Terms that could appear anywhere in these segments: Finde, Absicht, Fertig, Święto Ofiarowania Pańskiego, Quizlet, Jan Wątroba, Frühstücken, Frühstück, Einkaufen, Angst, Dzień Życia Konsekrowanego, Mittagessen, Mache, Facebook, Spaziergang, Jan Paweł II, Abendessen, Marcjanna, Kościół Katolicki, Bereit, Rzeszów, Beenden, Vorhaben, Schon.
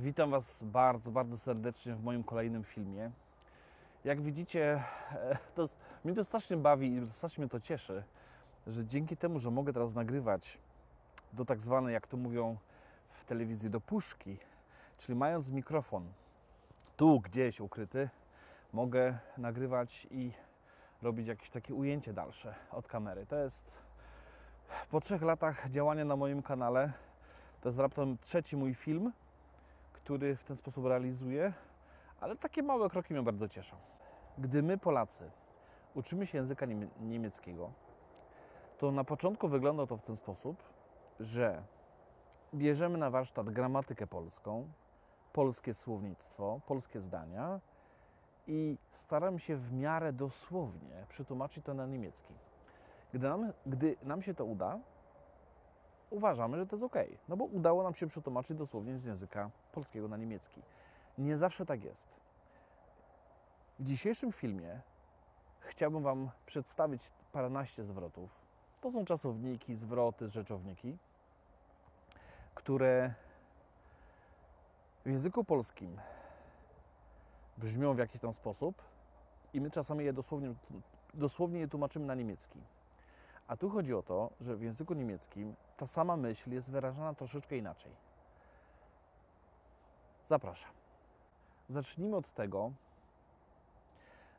Witam Was bardzo, bardzo serdecznie w moim kolejnym filmie. Jak widzicie, mnie to strasznie bawi i strasznie mnie to cieszy, że dzięki temu, że mogę teraz nagrywać do tak zwanej, jak to mówią w telewizji, do puszki, czyli mając mikrofon tu gdzieś ukryty, mogę nagrywać i robić jakieś takie ujęcie dalsze od kamery. To jest po 3 latach działania na moim kanale, to jest raptem 3. mój film, który w ten sposób realizuję, ale takie małe kroki mnie bardzo cieszą. Gdy my, Polacy, uczymy się języka niemieckiego, to na początku wygląda to w ten sposób, że bierzemy na warsztat gramatykę polską, polskie słownictwo, polskie zdania i staramy się w miarę dosłownie przetłumaczyć to na niemiecki. Gdy nam się to uda, uważamy, że to jest ok, no bo udało nam się przetłumaczyć dosłownie z języka polskiego na niemiecki. Nie zawsze tak jest. W dzisiejszym filmie chciałbym Wam przedstawić paręnaście zwrotów. To są czasowniki, zwroty, rzeczowniki, które w języku polskim brzmią w jakiś tam sposób i my czasami je dosłownie tłumaczymy na niemiecki. A tu chodzi o to, że w języku niemieckim ta sama myśl jest wyrażana troszeczkę inaczej. Zapraszam. Zacznijmy od tego,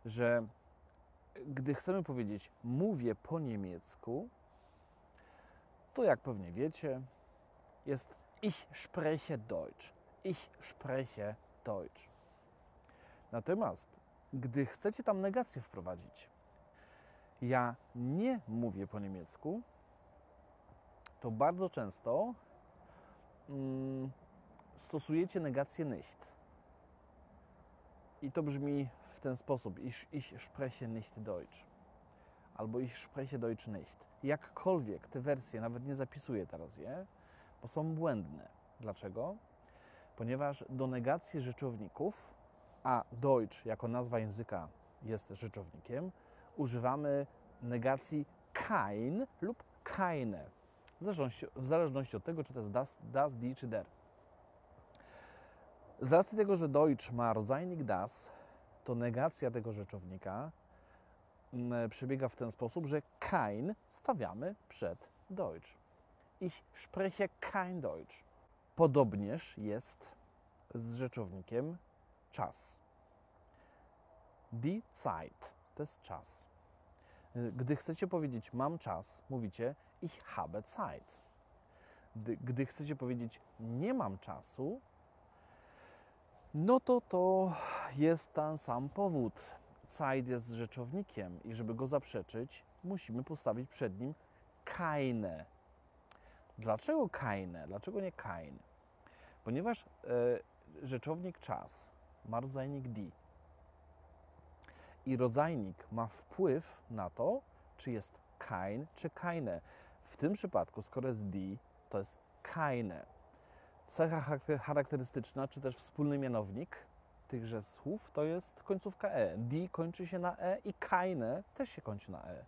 że gdy chcemy powiedzieć mówię po niemiecku, to jak pewnie wiecie, jest ich spreche Deutsch. Ich spreche Deutsch. Natomiast gdy chcecie tam negację wprowadzić, ja nie mówię po niemiecku, to bardzo często stosujecie negację nicht. I to brzmi w ten sposób. Ich spreche nicht Deutsch. Albo ich spreche Deutsch nicht. Jakkolwiek te wersje, nawet nie zapisuję teraz je, bo są błędne. Dlaczego? Ponieważ do negacji rzeczowników, a Deutsch jako nazwa języka jest rzeczownikiem, używamy negacji kein lub keine, w zależności od tego, czy to jest das, die czy der. Z racji tego, że Deutsch ma rodzajnik das, to negacja tego rzeczownika przebiega w ten sposób, że kein stawiamy przed Deutsch. Ich spreche kein Deutsch. Podobnież jest z rzeczownikiem czas. Die Zeit. To jest czas. Gdy chcecie powiedzieć mam czas, mówicie ich habe Zeit. Gdy chcecie powiedzieć nie mam czasu, no to jest ten sam powód. Zeit jest rzeczownikiem i żeby go zaprzeczyć, musimy postawić przed nim keine. Dlaczego keine? Dlaczego nie kein? Ponieważ rzeczownik czas ma rodzajnik die. I rodzajnik ma wpływ na to, czy jest kein, czy keine. W tym przypadku, skoro jest die, to jest keine. Cecha charakterystyczna, czy też wspólny mianownik tychże słów, to jest końcówka e. Die kończy się na e i keine też się kończy na e.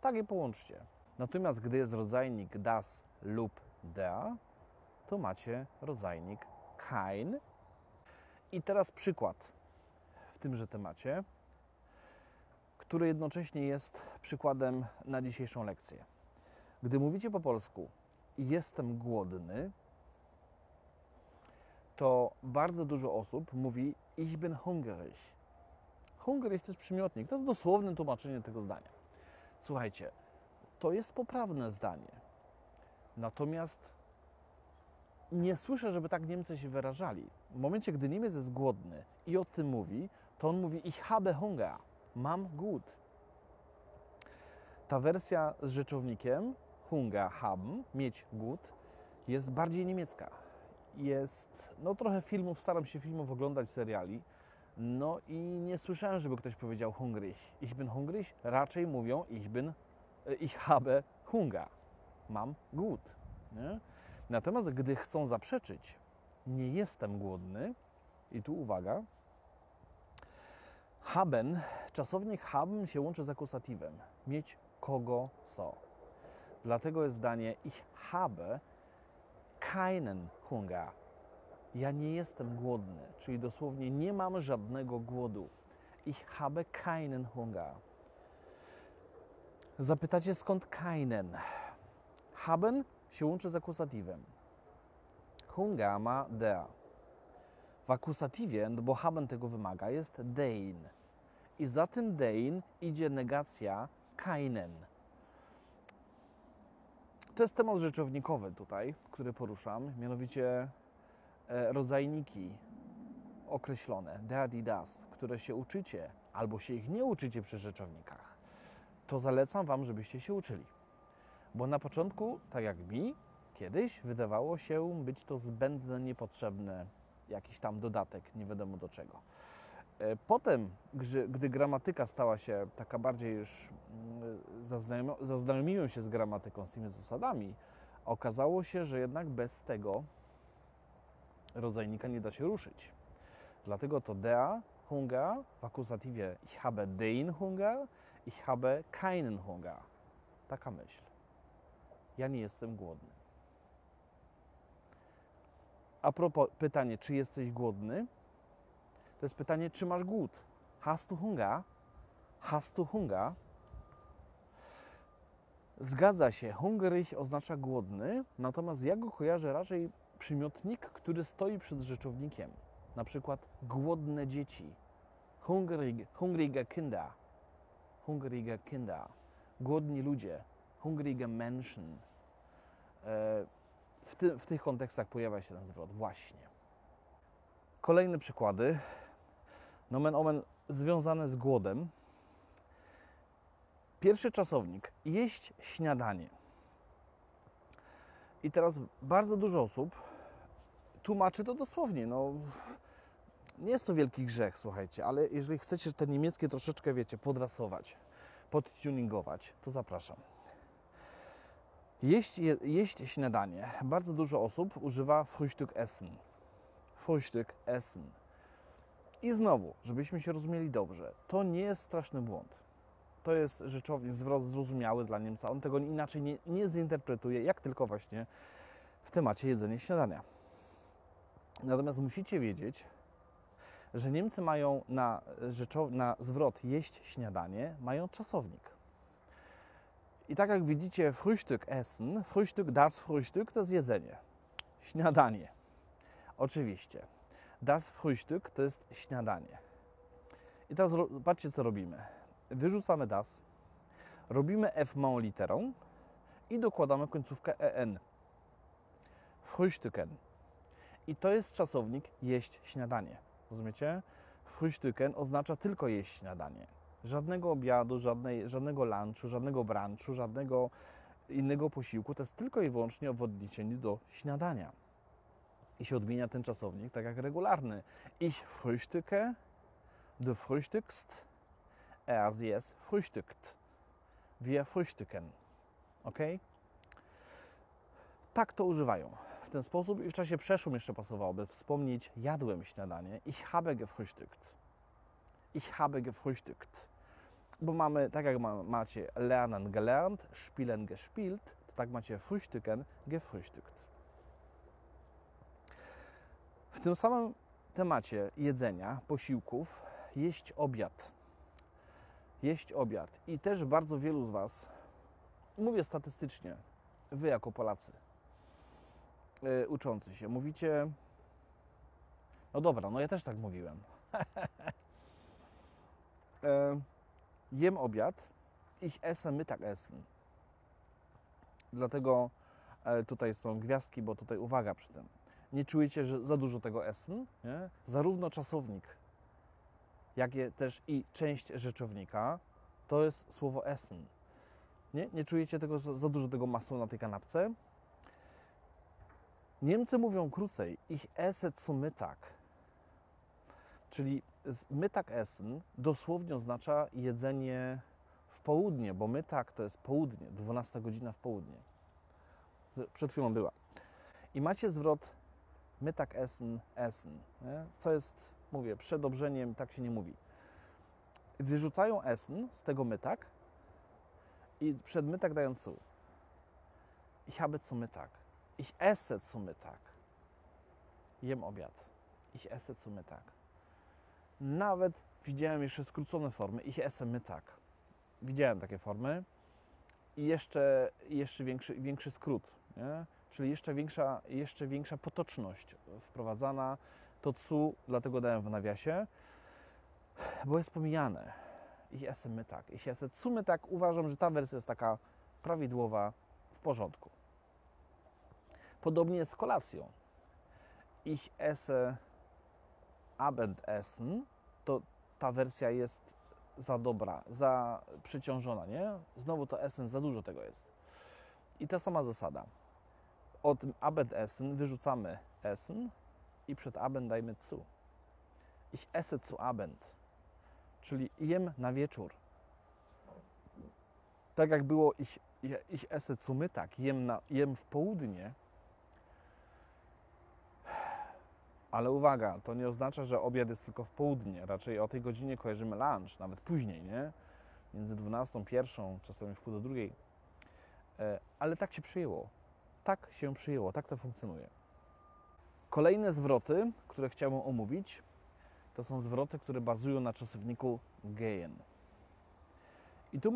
Tak je połączcie. Natomiast gdy jest rodzajnik das lub der, to macie rodzajnik kein. I teraz przykład w tymże temacie, który jednocześnie jest przykładem na dzisiejszą lekcję. Gdy mówicie po polsku jestem głodny, to bardzo dużo osób mówi ich bin hungrig. Hungrig to jest przymiotnik, to jest dosłowne tłumaczenie tego zdania. Słuchajcie, to jest poprawne zdanie, natomiast nie słyszę, żeby tak Niemcy się wyrażali. W momencie, gdy Niemiec jest głodny i o tym mówi, to on mówi ich habe Hunger, mam głód. Ta wersja z rzeczownikiem Hunger, haben, mieć głód, jest bardziej niemiecka. Jest, no trochę filmów, staram się filmów oglądać, seriali, no i nie słyszałem, żeby ktoś powiedział hungrig. Ich bin hungrig, raczej mówią ich habe Hunger, mam głód. Nie? Natomiast gdy chcą zaprzeczyć, nie jestem głodny, i tu uwaga, haben, czasownik haben się łączy z akusatywem, mieć kogo, co. Dlatego jest zdanie ich habe keinen Hunger, Ja nie jestem głodny, czyli dosłownie nie mam żadnego głodu. Ich habe keinen Hunger. Zapytacie, skąd keinen? Haben się łączy z akusatywem. Hunger ma der. W akusatywie, bo haben tego wymaga, jest den. I za tym den idzie negacja keinen. To jest temat rzeczownikowy tutaj, który poruszam, mianowicie rodzajniki określone, der, die, das, które się uczycie albo się ich nie uczycie przy rzeczownikach. To zalecam Wam, żebyście się uczyli. Bo na początku, tak jak mi, kiedyś wydawało się być to zbędne, niepotrzebne, jakiś tam dodatek, nie wiadomo do czego. Potem, gdy gramatyka stała się taka bardziej już, zaznajomiłem się z gramatyką, z tymi zasadami, okazało się, że jednak bez tego rodzajnika nie da się ruszyć. Dlatego to der Hunger w akusatywie ich habe den Hunger, ich habe keinen Hunger. Taka myśl. Ja nie jestem głodny. A propos pytanie, czy jesteś głodny? To jest pytanie, czy masz głód? Hast du Hunger? Hast du Hunger? Zgadza się, hungrig oznacza głodny, natomiast ja go kojarzę raczej przymiotnik, który stoi przed rzeczownikiem. Na przykład głodne dzieci. Hungrige Kinder. Hungrige Kinder. Głodni ludzie. Hungrige Menschen. W tych kontekstach pojawia się ten zwrot. Właśnie. Kolejne przykłady. Nomen omen związane z głodem. Pierwszy czasownik. Jeść śniadanie. I teraz bardzo dużo osób tłumaczy to dosłownie. No, nie jest to wielki grzech, słuchajcie, ale jeżeli chcecie te niemieckie troszeczkę, wiecie, podrasować, podtuningować, to zapraszam. Jeść śniadanie. Bardzo dużo osób używa Frühstück essen. Frühstück essen. I znowu, żebyśmy się rozumieli dobrze, to nie jest straszny błąd. To jest rzeczownik, zwrot zrozumiały dla Niemca. On tego inaczej nie zinterpretuje, jak tylko właśnie w temacie jedzenia śniadania. Natomiast musicie wiedzieć, że Niemcy mają na zwrot jeść śniadanie, mają czasownik. I tak jak widzicie, Frühstück essen, Frühstück, das Frühstück to jest jedzenie, śniadanie. Oczywiście. Das Frühstück to jest śniadanie. I teraz patrzcie, co robimy. Wyrzucamy das, robimy f małą literą i dokładamy końcówkę en. Frühstücken. I to jest czasownik jeść śniadanie. Rozumiecie? Frühstücken oznacza tylko jeść śniadanie. Żadnego obiadu, żadnego lunchu, żadnego brunchu, żadnego innego posiłku. To jest tylko i wyłącznie w odniesieniu do śniadania. I się odmienia ten czasownik tak jak regularny. Ich frühstücke, du frühstückst, er, sie, es frühstückt. Wir frühstücken. Ok? Tak to używają. W ten sposób i w czasie przeszłym jeszcze pasowałoby wspomnieć jadłem śniadanie. Ich habe gefrühstückt. Ich habe gefrühstückt. Bo mamy, tak jak macie lernen gelernt, spielen gespielt, to tak macie frühstücken gefrühstückt. W tym samym temacie jedzenia, posiłków, jeść obiad. Jeść obiad. I też bardzo wielu z Was, mówię statystycznie, Wy jako Polacy, uczący się. Mówicie, no dobra, no ja też tak mówiłem. Jem obiad, ich esse Mittagessen. Dlatego tutaj są gwiazdki, bo tutaj uwaga przy tym. Nie czujecie, że za dużo tego essen, nie? Zarówno czasownik, jak i też i część rzeczownika, to jest słowo essen. Nie czujecie tego, za dużo tego masła na tej kanapce? Niemcy mówią krócej, ich esse zum Mittag, czyli Mittagessen dosłownie oznacza jedzenie w południe, bo Mittag to jest południe, 12 godzina w południe. Przed chwilą była. I macie zwrot Mittagessen, essen, nie? Co jest, mówię, przedobrzeniem, tak się nie mówi. Wyrzucają essen z tego Mittag i przed Mittag dają zu. Ich habe zum Mittag. Ich esse zum Mittag. jem obiad. Ich esse zu Mittag. Nawet widziałem jeszcze skrócone formy. Ich esse Mittag. Widziałem takie formy. I jeszcze większy skrót, nie? Czyli jeszcze większa potoczność wprowadzana. To zu, dlatego dałem w nawiasie, bo jest pomijane. Ich esse Mittag. Ich esse zu Mittag. Uważam, że ta wersja jest taka prawidłowa, w porządku. Podobnie jest z kolacją. Ich esse Abendessen. To ta wersja jest za dobra, za przeciążona, nie? Znowu to Essen, za dużo tego jest. I ta sama zasada. Od Abendessen wyrzucamy Essen i przed Abend dajmy zu. Ich esse zu Abend, czyli jem na wieczór. Tak jak było ich esse zu Mittag, jem w południe. Ale uwaga, to nie oznacza, że obiad jest tylko w południe. Raczej o tej godzinie kojarzymy lunch, nawet później, nie? Między 12, 1, czasami wpół do 2. Ale tak się przyjęło. Tak się przyjęło, tak to funkcjonuje. Kolejne zwroty, które chciałbym omówić, to są zwroty, które bazują na czasowniku gehen. I tu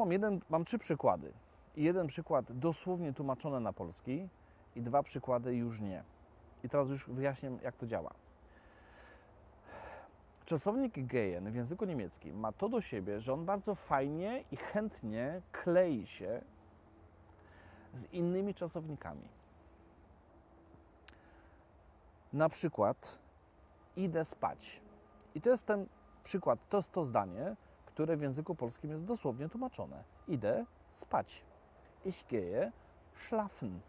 mam 3 przykłady. Jeden przykład dosłownie tłumaczony na polski i 2 przykłady już nie. I teraz już wyjaśnię, jak to działa. Czasownik gehen w języku niemieckim ma to do siebie, że on bardzo fajnie i chętnie klei się z innymi czasownikami. Na przykład idę spać. I to jest ten przykład, to jest to zdanie, które w języku polskim jest dosłownie tłumaczone. Idę spać. Ich gehe schlafen.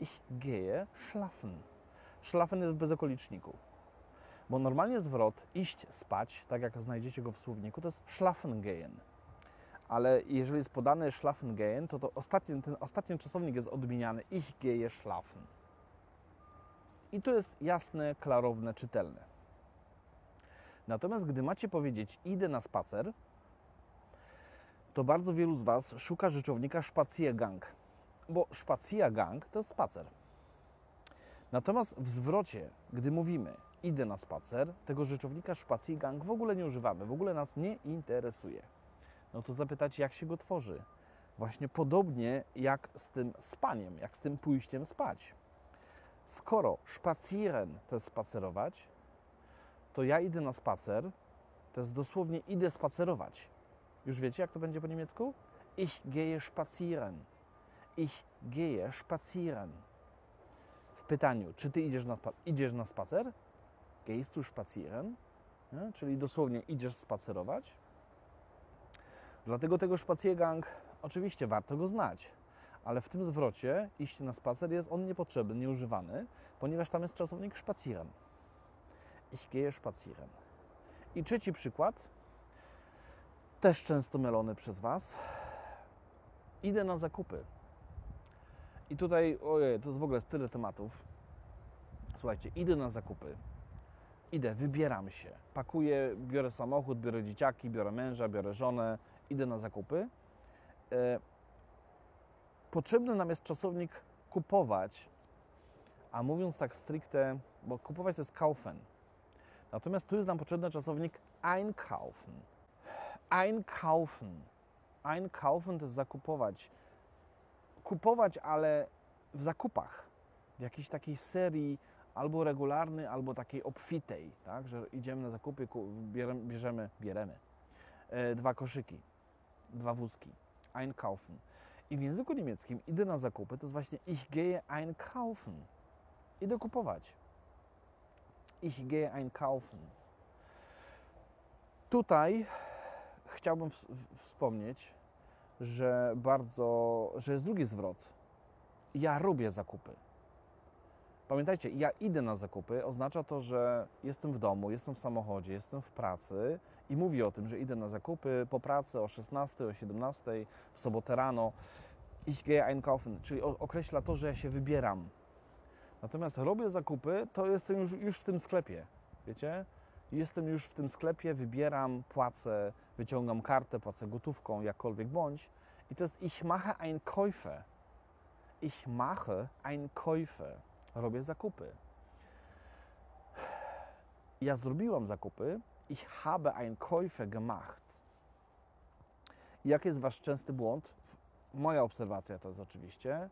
Ich gehe schlafen. Schlafen jest w bezokoliczniku. Bo normalnie zwrot iść spać, tak jak znajdziecie go w słowniku, to jest schlafen gehen. Ale jeżeli jest podany schlafen gehen, to ten ostatni czasownik jest odmieniany. Ich gehe schlafen. I to jest jasne, klarowne, czytelne. Natomiast gdy macie powiedzieć idę na spacer, to bardzo wielu z Was szuka rzeczownika Spaziergang. Bo Spaziergang to jest spacer. Natomiast w zwrocie, gdy mówimy idę na spacer, tego rzeczownika Spaziergang w ogóle nie używamy, w ogóle nas nie interesuje. No to zapytacie, jak się go tworzy? Właśnie podobnie jak z tym spaniem, jak z tym pójściem spać. Skoro spazieren to jest spacerować, to ja idę na spacer, to jest dosłownie idę spacerować. Już wiecie, jak to będzie po niemiecku? Ich gehe spazieren. Ich gehe spazieren. W pytaniu, czy ty idziesz na spacer? Gehst du spazieren? Nie? Czyli dosłownie idziesz spacerować. Dlatego tego Spaziergang, oczywiście warto go znać, ale w tym zwrocie iść na spacer jest on niepotrzebny, nieużywany, ponieważ tam jest czasownik spazieren. Ich gehe spazieren. I 3. przykład, też często mylony przez Was. Idę na zakupy. I tutaj, ojej, to jest w ogóle tyle tematów. Słuchajcie, idę na zakupy. Idę, wybieram się. Pakuję, biorę samochód, biorę dzieciaki, biorę męża, biorę żonę. Idę na zakupy. Potrzebny nam jest czasownik kupować, a mówiąc tak stricte, bo kupować to jest kaufen. Natomiast tu jest nam potrzebny czasownik einkaufen. Einkaufen. Einkaufen to jest zakupować. Kupować, ale w zakupach. W jakiejś takiej serii albo regularnej, albo takiej obfitej. Tak? Że idziemy na zakupy, bierzemy 2 koszyki, 2 wózki. Einkaufen. I w języku niemieckim idę na zakupy to jest właśnie ich gehe einkaufen. Idę kupować. Ich gehe einkaufen. Tutaj chciałbym wspomnieć, że jest drugi zwrot. Ja robię zakupy. Pamiętajcie, ja idę na zakupy oznacza to, że jestem w domu, jestem w samochodzie, jestem w pracy i mówię o tym, że idę na zakupy po pracy o 16, o 17, w sobotę rano. Ich gehe einkaufen, czyli określa to, że ja się wybieram. Natomiast robię zakupy, to jestem już w tym sklepie, wiecie? Jestem już w tym sklepie, wybieram, płacę, wyciągam kartę, płacę gotówką, jakkolwiek bądź. I to jest ich mache Einkäufe. Ich mache Einkäufe. Robię zakupy. ja zrobiłam zakupy, ich habe Einkäufe gemacht. Jaki jest Wasz częsty błąd? Moja obserwacja to jest oczywiście,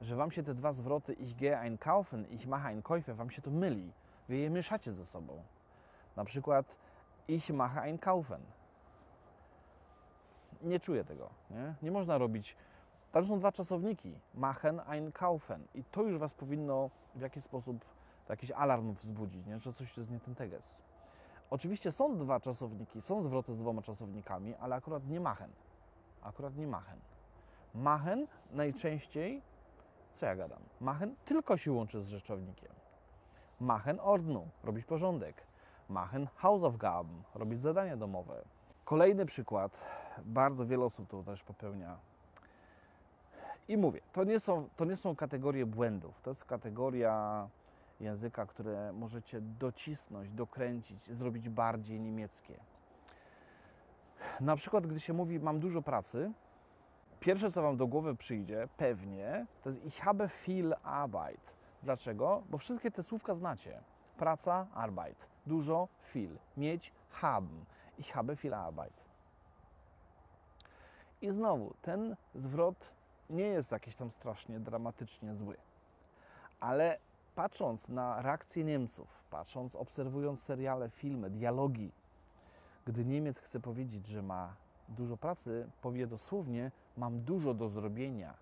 że Wam się te dwa zwroty ich gehe einkaufen, ich mache Einkäufe, Wam się to myli. Wy je mieszacie ze sobą. Na przykład ich mache Einkaufen. Nie czuję tego. Nie można robić... Tam są dwa czasowniki. Machen, einkaufen. I to już Was powinno w jakiś sposób jakiś alarm wzbudzić, nie? Że coś to jest nie ten teges. Oczywiście są dwa czasowniki, są zwroty z dwoma czasownikami, ale akurat nie machen. Akurat nie machen. Machen najczęściej... Co ja gadam? Machen tylko się łączy z rzeczownikiem. Machen Ordnung, robić porządek. Machen Hausaufgaben, robić zadania domowe. Kolejny przykład, bardzo wiele osób to też popełnia. I mówię, to nie są kategorie błędów, to jest kategoria języka, które możecie docisnąć, dokręcić, zrobić bardziej niemieckie. Na przykład, gdy się mówi, mam dużo pracy, pierwsze, co Wam do głowy przyjdzie, pewnie, to jest ich habe viel Arbeit. Dlaczego? Bo wszystkie te słówka znacie. Praca, Arbeit. Dużo, viel. Mieć, haben. Ich habe viel Arbeit. I znowu, ten zwrot nie jest jakiś tam strasznie, dramatycznie zły. Ale patrząc na reakcję Niemców, obserwując seriale, filmy, dialogi, gdy Niemiec chce powiedzieć, że ma dużo pracy, powie dosłownie, mam dużo do zrobienia,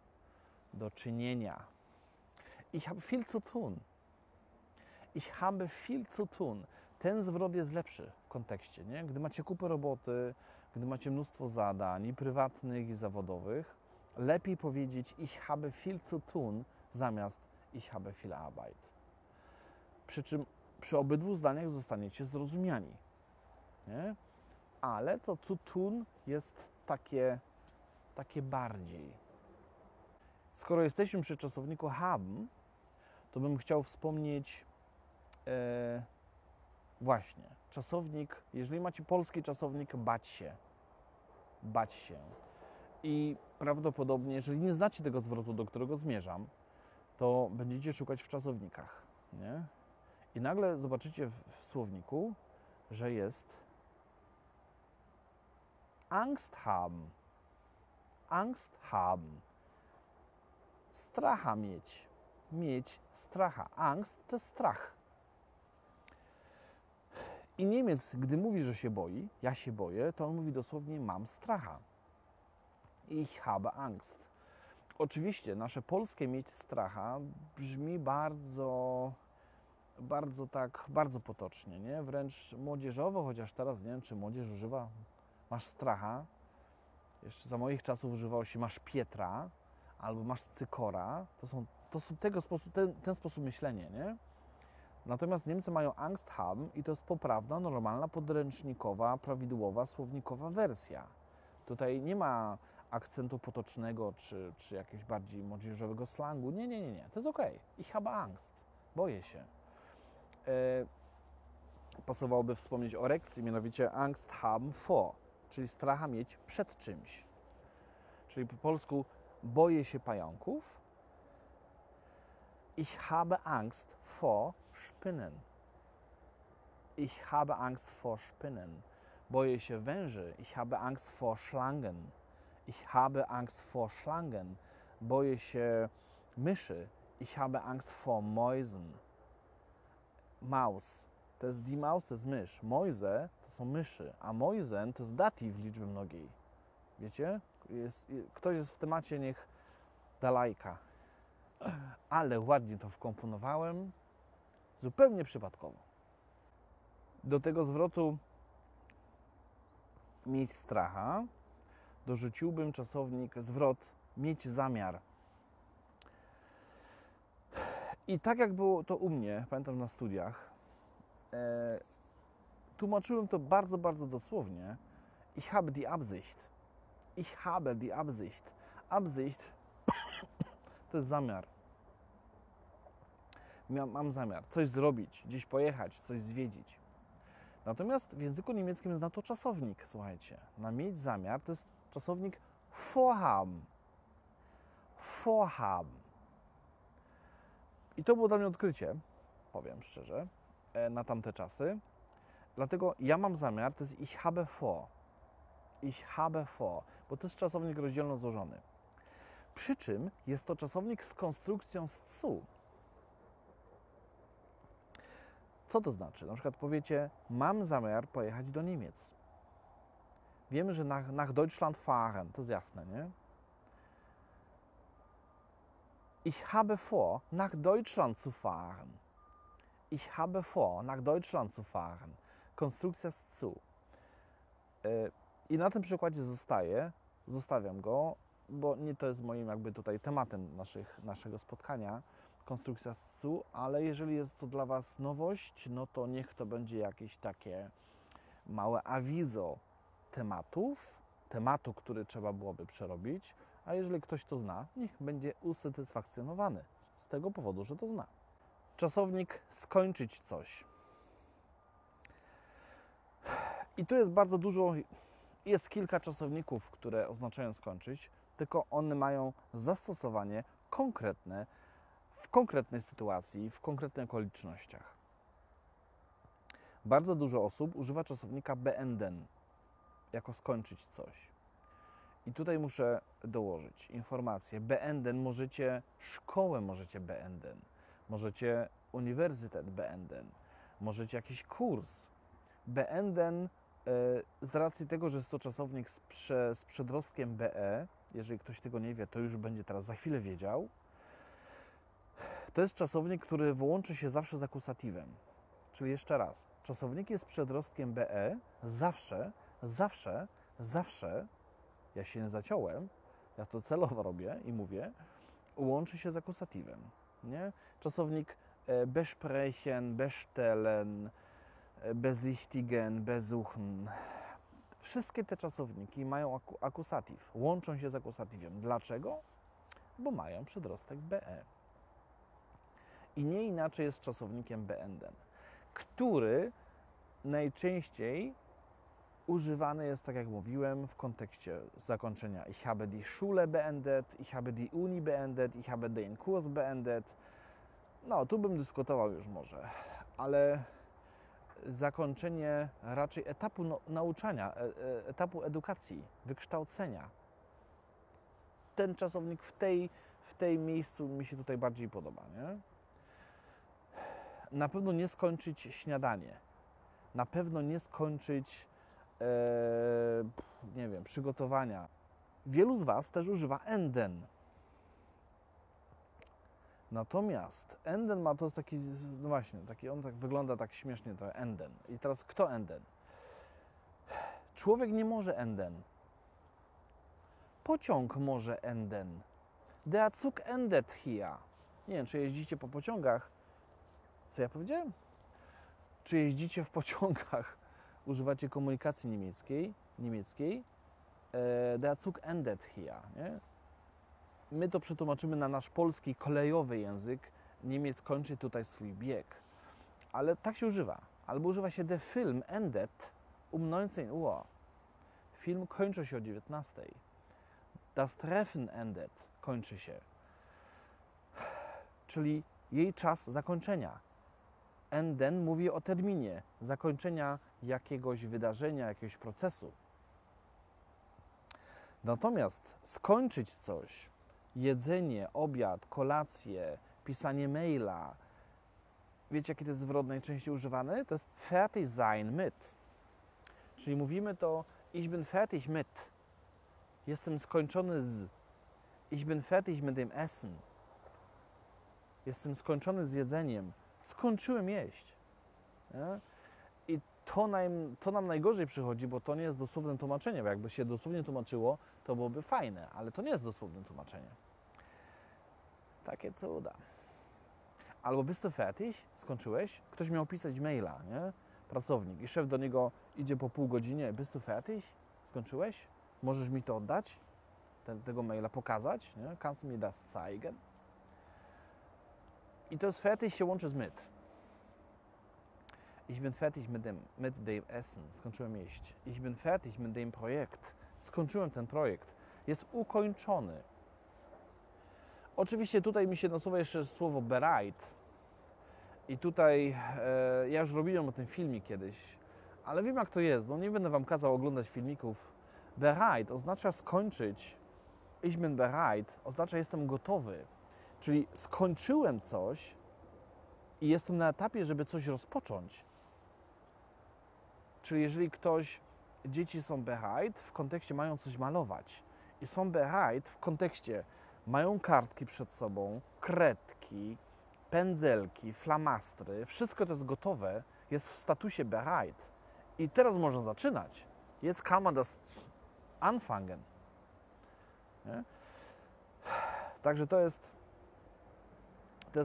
do czynienia. Ich habe viel zu tun. Ich habe viel zu tun. Ten zwrot jest lepszy w kontekście, nie? Gdy macie kupę roboty, gdy macie mnóstwo zadań, i prywatnych, i zawodowych, lepiej powiedzieć ich habe viel zu tun zamiast ich habe viel Arbeit. Przy czym przy obydwu zdaniach zostaniecie zrozumiani. Nie? Ale to zu tun jest takie bardziej. Skoro jesteśmy przy czasowniku haben, to bym chciał wspomnieć właśnie czasownik, jeżeli macie polski czasownik bać się. Bać się. I prawdopodobnie, jeżeli nie znacie tego zwrotu, do którego zmierzam, to będziecie szukać w czasownikach. Nie? I nagle zobaczycie w słowniku, że jest Angst haben. Angst haben. Stracha mieć. Mieć stracha. Angst to strach. I Niemiec, gdy mówi, że się boi, ja się boję, to on mówi dosłownie mam stracha. Ich habe Angst. Oczywiście nasze polskie mieć stracha brzmi bardzo, bardzo tak, bardzo potocznie, nie? Wręcz młodzieżowo, chociaż teraz nie wiem, czy młodzież używa masz stracha. Jeszcze za moich czasów używało się masz Pietra albo masz cykora. To są ten sposób myślenia, nie? Natomiast Niemcy mają Angst haben i to jest poprawna, normalna, podręcznikowa, prawidłowa, słownikowa wersja. Tutaj nie ma akcentu potocznego czy jakiegoś bardziej młodzieżowego slangu. Nie. To jest okej. Ich habe Angst. Boję się. Pasowałoby wspomnieć o reakcji, mianowicie Angst haben vor, czyli stracha mieć przed czymś. Czyli po polsku boję się pająków. Ich habe Angst vor Spinnen. Ich habe Angst vor Spinnen. Boję się węży. Ich habe Angst vor Schlangen. Ich habe Angst vor Schlangen. Boję się myszy. Ich habe Angst vor Mäusen. Maus. To jest die Maus, to jest mysz. Mäuse to są myszy, a Mäusen to jest datyw liczby mnogiej. Wiecie? Ktoś jest w temacie, niech da lajka. Ale ładnie to wkomponowałem. Zupełnie przypadkowo. Do tego zwrotu mieć stracha dorzuciłbym zwrot mieć zamiar. I tak jak było to u mnie, pamiętam na studiach, tłumaczyłem to bardzo, bardzo dosłownie. Ich habe die Absicht. Ich habe die Absicht. Absicht to jest zamiar. Mam zamiar coś zrobić, gdzieś pojechać, coś zwiedzić. Natomiast w języku niemieckim jest na to czasownik, słuchajcie. Na mieć zamiar to jest czasownik Vorhaben. Vorhaben. I to było dla mnie odkrycie, powiem szczerze, na tamte czasy, Dlatego ja mam zamiar, to jest ich habe vor, bo to jest czasownik rozdzielno złożony. Przy czym jest to czasownik z konstrukcją z zu. Co to znaczy? Na przykład powiecie, mam zamiar pojechać do Niemiec. Wiemy, że nach Deutschland fahren, to jest jasne, nie? Ich habe vor, nach Deutschland zu fahren. Ich habe vor, nach Deutschland zu fahren. Konstrukcja z zu. I na tym przykładzie zostawiam go, bo nie to jest moim jakby tutaj tematem naszego spotkania, konstrukcja z zu, ale jeżeli jest to dla Was nowość, no to niech to będzie jakieś takie małe awizo tematu, który trzeba byłoby przerobić, a jeżeli ktoś to zna, niech będzie usatysfakcjonowany z tego powodu, że to zna. Czasownik skończyć coś. I tu jest bardzo dużo, jest kilka czasowników, które oznaczają skończyć, tylko one mają zastosowanie konkretne w konkretnej sytuacji, w konkretnych okolicznościach. Bardzo dużo osób używa czasownika beenden jako skończyć coś. I tutaj muszę dołożyć informację. Beenden możecie szkołę, możecie beenden, możecie uniwersytet beenden, możecie jakiś kurs. Beenden z racji tego, że jest to czasownik z przedrostkiem be, jeżeli ktoś tego nie wie, to już będzie teraz za chwilę wiedział. To jest czasownik, który wyłączy się zawsze z akusatywem. Czyli jeszcze raz, czasowniki z przedrostkiem be zawsze, ja się nie zaciąłem, ja to celowo robię i mówię, łączy się z akusatywem. Nie? Czasownik besprechen, bestellen, besichtigen, besuchen. Wszystkie te czasowniki mają akusatyw, łączą się z akusatywem. Dlaczego? Bo mają przedrostek be. I nie inaczej jest z czasownikiem beenden, który najczęściej używany jest, tak jak mówiłem, w kontekście zakończenia. Ich habe die Schule beendet, ich habe die Uni beendet, ich habe den Kurs beendet. No, tu bym dyskutował już może, ale zakończenie raczej etapu nauczania, etapu edukacji, wykształcenia. Ten czasownik w tej miejscu mi się tutaj bardziej podoba, nie? Na pewno nie skończyć śniadanie. Na pewno nie skończyć nie wiem, przygotowania. Wielu z Was też używa enden. Natomiast enden ma, to jest taki, no właśnie, taki, on tak wygląda tak śmiesznie, to enden. I teraz kto enden? Człowiek nie może enden. Pociąg może enden. Der Zug endet hier. Nie wiem, czy jeździcie po pociągach. Co ja powiedziałem? Czy jeździcie w pociągach? Używacie komunikacji niemieckiej. Der Zug endet hier. Nie? My to przetłumaczymy na nasz polski, kolejowy język. Niemiec kończy tutaj swój bieg. Ale tak się używa. Albo używa się der Film endet um 19 Uhr. Film kończy się o 19. Das Treffen endet. Kończy się. Czyli jej czas zakończenia. Enden mówi o terminie zakończenia jakiegoś wydarzenia, jakiegoś procesu. Natomiast skończyć coś, jedzenie, obiad, kolację, pisanie maila, wiecie, jaki to jest zwrot najczęściej używany? To jest fertig sein mit. Czyli mówimy to ich bin fertig mit. Jestem skończony z. Ich bin fertig mit dem Essen. Jestem skończony z jedzeniem. Skończyłem jeść. Nie? I to nam najgorzej przychodzi, bo to nie jest dosłowne tłumaczenie. Bo jakby się dosłownie tłumaczyło, to byłoby fajne, ale to nie jest dosłowne tłumaczenie. Takie cuda. Albo bist du fertig? Skończyłeś? Ktoś miał pisać maila, nie? Pracownik. I szef do niego idzie po pół godzinie. Bist du fertig? Skończyłeś? Możesz mi to oddać? Tego maila pokazać? Nie? Kannst du mir das zeigen? I to jest fertig się łączy z mit. Ich bin fertig mit dem Essen. Skończyłem jeść. Ich bin fertig mit dem Projekt. Skończyłem ten projekt. Jest ukończony. Oczywiście tutaj mi się nasuwa jeszcze słowo bereit. I tutaj ja już robiłem o tym filmie kiedyś, ale wiem jak to jest. No nie będę Wam kazał oglądać filmików. Bereit oznacza skończyć. Ich bin bereit oznacza jestem gotowy. Czyli skończyłem coś i jestem na etapie, żeby coś rozpocząć. Czyli jeżeli ktoś, dzieci są bereit w kontekście mają coś malować i są bereit w kontekście mają kartki przed sobą, kredki, pędzelki, flamastry, wszystko to jest gotowe, jest w statusie bereit i teraz można zaczynać. Jetzt kann man das anfangen. Nie? Także to jest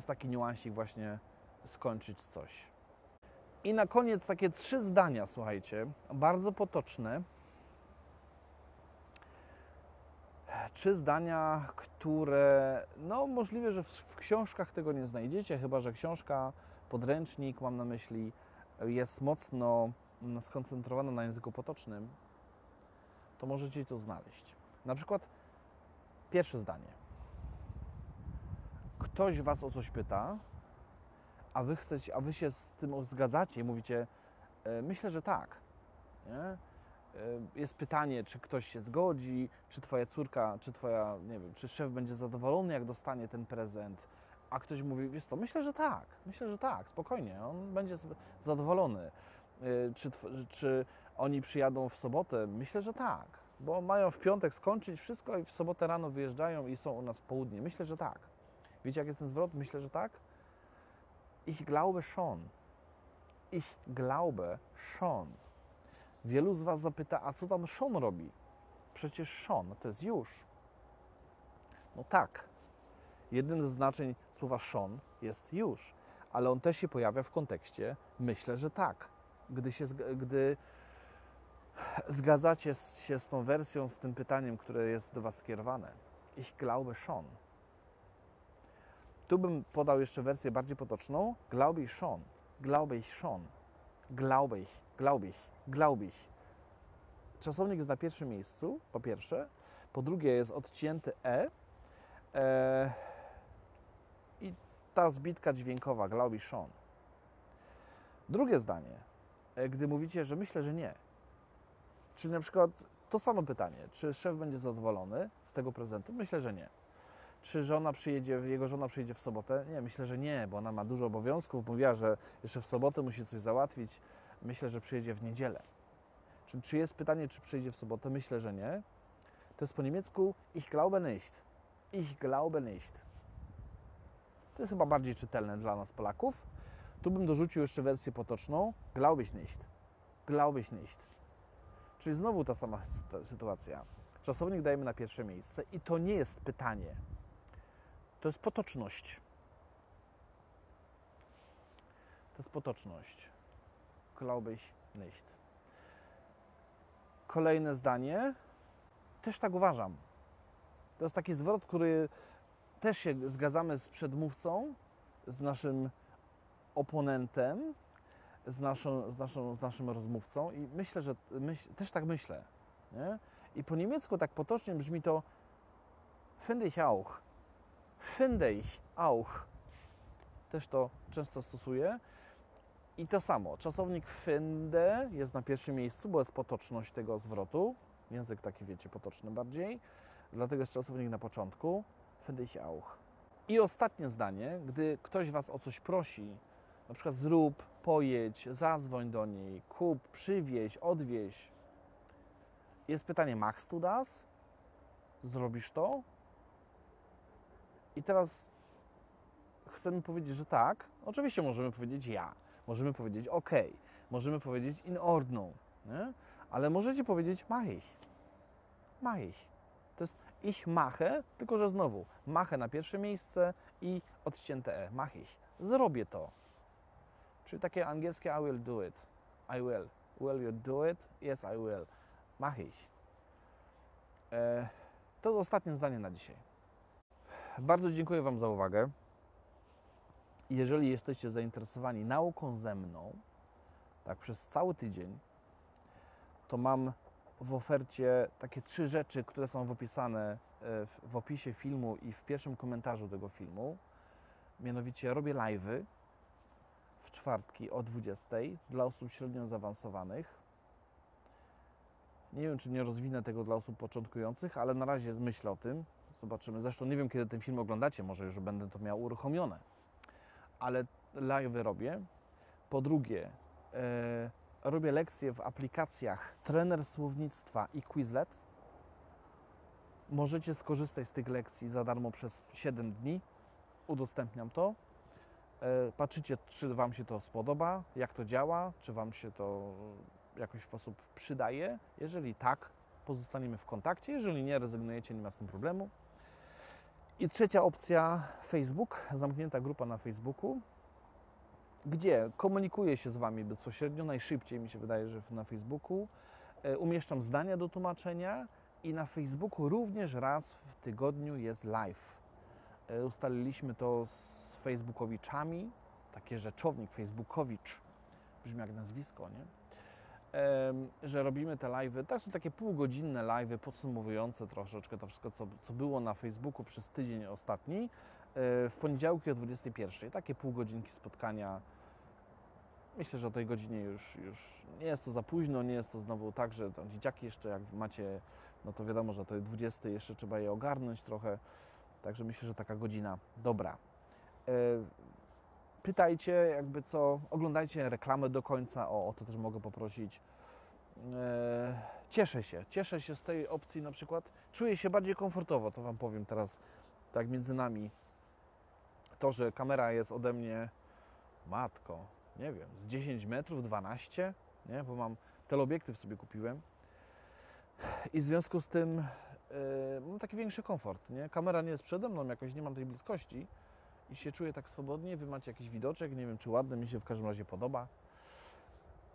taki niuansik właśnie skończyć coś. I na koniec takie 3 zdania, słuchajcie, bardzo potoczne. 3 zdania, które no możliwe, że w książkach tego nie znajdziecie, chyba że książka, podręcznik, mam na myśli, jest mocno skoncentrowana na języku potocznym, to możecie to znaleźć. Na przykład pierwsze zdanie. Ktoś Was o coś pyta, a wy się z tym zgadzacie i mówicie, myślę, że tak. Nie? Jest pytanie, czy ktoś się zgodzi, czy Twoja córka, czy Twoja, nie wiem, czy szef będzie zadowolony, jak dostanie ten prezent, a ktoś mówi, wiesz co, myślę, że tak, spokojnie, on będzie zadowolony. Czy oni przyjadą w sobotę? Myślę, że tak, bo mają w piątek skończyć wszystko i w sobotę rano wyjeżdżają i są u nas w południe. Myślę, że tak. Wiecie, jak jest ten zwrot? Myślę, że tak. Ich glaube schon. Ich glaube schon. Wielu z Was zapyta, a co tam schon robi? Przecież schon to jest już. No tak. Jednym ze znaczeń słowa schon jest już, ale on też się pojawia w kontekście myślę, że tak. Gdy zgadzacie się z tą wersją, z tym pytaniem, które jest do Was skierowane. Ich glaube schon. Tu bym podał jeszcze wersję bardziej potoczną. Glaube ich schon. Glaube ich schon. Glaube ich. Glaube ich. Glaube ich. Czasownik jest na pierwszym miejscu, po pierwsze. Po drugie jest odcięty E. I ta zbitka dźwiękowa. Glaube ich schon. Drugie zdanie. Gdy mówicie, że myślę, że nie. Czyli na przykład to samo pytanie. Czy szef będzie zadowolony z tego prezentu? Myślę, że nie. Czy jego żona przyjedzie w sobotę? Nie, myślę, że nie, bo ona ma dużo obowiązków. Mówiła, że jeszcze w sobotę musi coś załatwić. Myślę, że przyjedzie w niedzielę. Czy jest pytanie, czy przyjedzie w sobotę? Myślę, że nie. To jest po niemiecku ich glaube nicht. Ich glaube nicht. To jest chyba bardziej czytelne dla nas Polaków. Tu bym dorzucił jeszcze wersję potoczną. Glaube ich nicht. Glaube ich nicht. Czyli znowu ta sama sytuacja. Czasownik dajemy na pierwsze miejsce i to nie jest pytanie. To jest potoczność. To jest potoczność. Glaube ich nicht. Kolejne zdanie. Też tak uważam. To jest taki zwrot, który też się zgadzamy z przedmówcą, z naszym oponentem, z naszym rozmówcą i myślę, że też tak myślę. Nie? I po niemiecku tak potocznie brzmi to finde ich auch. Finde ich auch. Też to często stosuję. I to samo. Czasownik finde jest na pierwszym miejscu, bo jest potoczność tego zwrotu. Język taki, wiecie, potoczny bardziej. Dlatego jest czasownik na początku. Finde ich auch. I ostatnie zdanie. Gdy ktoś Was o coś prosi, na przykład zrób, pojedź, zadzwoń do niej, kup, przywieź, odwieź. Jest pytanie, machst du das? Zrobisz to? I teraz chcemy powiedzieć, że tak. Oczywiście możemy powiedzieć ja, możemy powiedzieć ok, możemy powiedzieć in Ordnung, nie? Ale możecie powiedzieć mach ich. Mach ich. To jest ich mache, tylko że znowu mache na pierwsze miejsce i odcięte e. Mach ich. Zrobię to. Czyli takie angielskie I will do it. I will. Will you do it? Yes, I will. Mach ich. To ostatnie zdanie na dzisiaj. Bardzo dziękuję Wam za uwagę. Jeżeli jesteście zainteresowani nauką ze mną, tak przez cały tydzień, to mam w ofercie takie 3 rzeczy, które są opisane w opisie filmu i w pierwszym komentarzu tego filmu. Mianowicie robię live'y, w czwartki o 20:00 dla osób średnio zaawansowanych. Nie wiem, czy nie rozwinę tego dla osób początkujących, ale na razie myślę o tym. Zobaczymy. Zresztą nie wiem, kiedy ten film oglądacie. Może już będę to miał uruchomione. Ale live'y robię. Po drugie, robię lekcje w aplikacjach Trener Słownictwa i Quizlet. Możecie skorzystać z tych lekcji za darmo przez 7 dni. Udostępniam to. Patrzycie, czy Wam się to spodoba, jak to działa, czy Wam się to w jakiś sposób przydaje. Jeżeli tak, pozostaniemy w kontakcie. Jeżeli nie, rezygnujecie, nie ma z tym problemu. I trzecia opcja, Facebook, zamknięta grupa na Facebooku, gdzie komunikuję się z Wami bezpośrednio, najszybciej mi się wydaje, że na Facebooku. Umieszczam zdania do tłumaczenia i na Facebooku również raz w tygodniu jest live. Ustaliliśmy to z facebookowiczami, takie rzeczownik, facebookowicz, brzmi jak nazwisko, nie? Że robimy te live'y, tak są takie półgodzinne live'y podsumowujące troszeczkę to wszystko, co było na Facebooku przez tydzień ostatni, w poniedziałki o 21:00. Takie półgodzinki spotkania. Myślę, że o tej godzinie już nie jest to za późno, nie jest to znowu tak, że tam dzieciaki jeszcze jak macie, no to wiadomo, że to jest 20:00, jeszcze trzeba je ogarnąć trochę. Także myślę, że taka godzina dobra. Pytajcie, jakby co, oglądajcie reklamę do końca, o to też mogę poprosić. Cieszę się z tej opcji na przykład. Czuję się bardziej komfortowo, to Wam powiem teraz, tak między nami. To, że kamera jest ode mnie, matko, nie wiem, z 10 metrów, 12, nie? Bo mam teleobiektyw sobie kupiłem. I w związku z tym mam taki większy komfort, nie? Kamera nie jest przede mną, jakoś nie mam tej bliskości. I się czuję tak swobodnie. Wy macie jakiś widoczek, nie wiem, czy ładny, mi się w każdym razie podoba.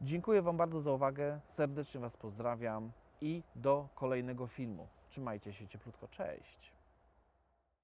Dziękuję Wam bardzo za uwagę, serdecznie Was pozdrawiam i do kolejnego filmu. Trzymajcie się cieplutko, cześć!